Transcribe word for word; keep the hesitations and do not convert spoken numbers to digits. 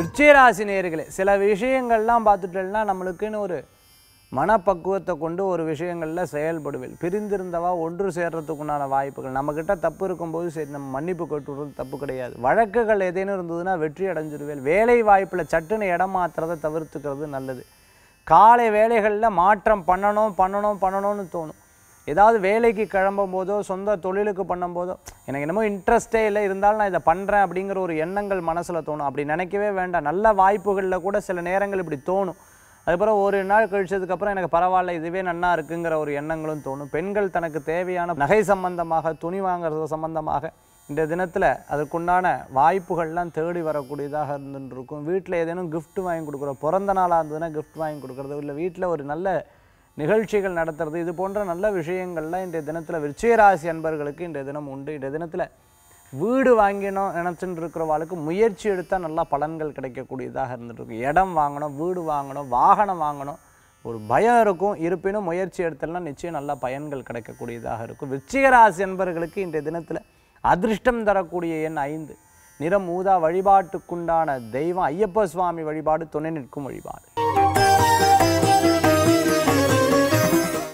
விருச்சிகராசி நேயர்களே, சில விஷயங்கள்லாம் பார்த்துட்டோம்னா நம்மளுக்குன்னு ஒரு மனப்பக்குவத்தை கொண்டு ஒரு விஷயங்களில் செயல்படுவேன். பிரிந்திருந்தவா ஒன்று சேர்கிறதுக்குண்டான வாய்ப்புகள் நம்மக்கிட்ட தப்பு இருக்கும்போது சரி நம்ம மன்னிப்பு கேட்டுறது தப்பு கிடையாது. வழக்குகள் ஏதேனும் இருந்ததுன்னா வெற்றி அடைஞ்சிடுவேன். வேலை வாய்ப்பில் சட்டுன்னு இடம் மாற்றுறதை தவிர்த்துக்கிறது நல்லது. காலை வேலைகளில் மாற்றம் பண்ணணும் பண்ணணும் பண்ணணும்னு தோணும். ஏதாவது வேலைக்கு கிளம்பும் போதோ சொந்த தொழிலுக்கு பண்ணும்போதோ எனக்கு என்னமோ இன்ட்ரெஸ்ட்டே இல்லை, இருந்தாலும் நான் இதை பண்ணுறேன் அப்படிங்கிற ஒரு எண்ணங்கள் மனசில் தோணும். அப்படி நினைக்கவே வேண்டாம். நல்ல வாய்ப்புகளில் கூட சில நேரங்கள் இப்படி தோணும். அதுக்கப்புறம் ஒரு நாள் கழிச்சதுக்கப்புறம் எனக்கு பரவாயில்ல இதுவே நன்னா இருக்குங்கிற ஒரு எண்ணங்களும் தோணும். பெண்கள் தனக்கு தேவையான நகை சம்பந்தமாக துணி வாங்குறது சம்பந்தமாக இந்த தினத்தில் அதற்குண்டான வாய்ப்புகள்லாம் தேடி வரக்கூடியதாக இருந்துருக்கும். வீட்டில் ஏதேனும் கிஃப்ட் வாங்கி கொடுக்குறோம், பிறந்த நாளாக இருந்ததுன்னா கிஃப்ட் வாங்கி கொடுக்குறது, இல்லை வீட்டில் ஒரு நல்ல நிகழ்ச்சிகள் நடத்துறது, இது போன்ற நல்ல விஷயங்கள்லாம் இன்றைய தினத்தில் விருச்சிகராசி அன்பர்களுக்கு இன்றைய தினம் உண்டு. இன்றைய தினத்தில் வீடு வாங்கினோம் நினச்சின்னு இருக்கிறவாளுக்கு முயற்சி எடுத்தால் நல்லா பலன்கள் கிடைக்கக்கூடியதாக இருந்துகிட்ருக்கு. இடம் வாங்கணும், வீடு வாங்கணும், வாகனம் வாங்கணும் ஒரு பயம் இருக்கும். இருப்பினும் முயற்சி எடுத்தலாம் நிச்சயம் நல்லா பயன்கள் கிடைக்கக்கூடியதாக இருக்கும். விருச்சிகராசி அன்பர்களுக்கு இன்றைய தினத்தில் அதிர்ஷ்டம் தரக்கூடிய எண் ஐந்து. நிறம் ஊதா. வழிபாட்டுக்குண்டான தெய்வம் ஐயப்ப சுவாமி வழிபாடு, துணை நிற்கும் வழிபாடு.